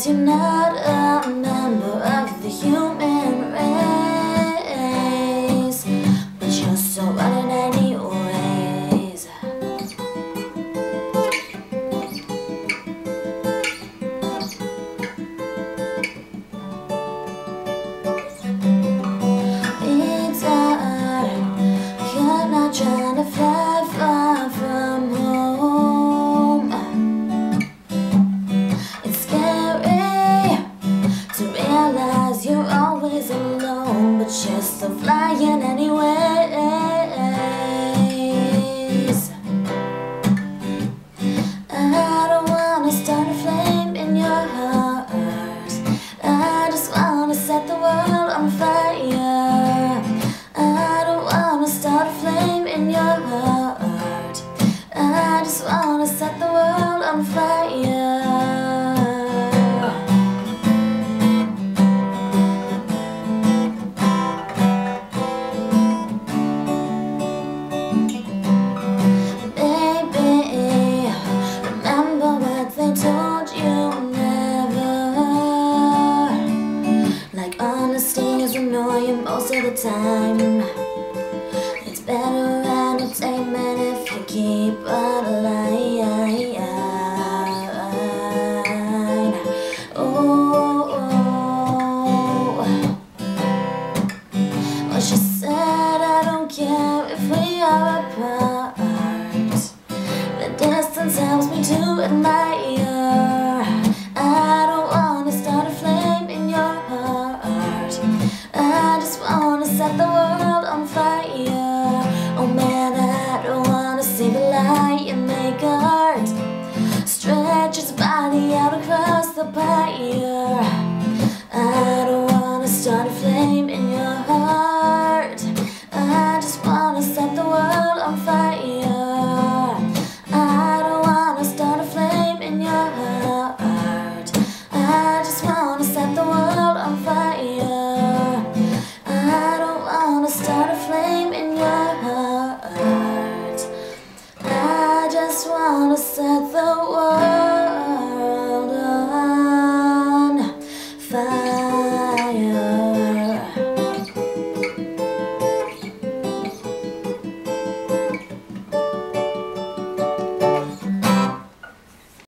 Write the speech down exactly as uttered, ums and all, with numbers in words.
Guess you're not a member of the human race, but you're so running anyways. It's hard, you're not trying to fly far from home. You're always alone, but you're still flying anyways. I don't wanna start a flame in your heart, I just wanna set the world on fire. I don't wanna start a flame in your heart, I just wanna set the world on fire. Annoying most of the time. It's better entertainment if you keep it alive. Oh.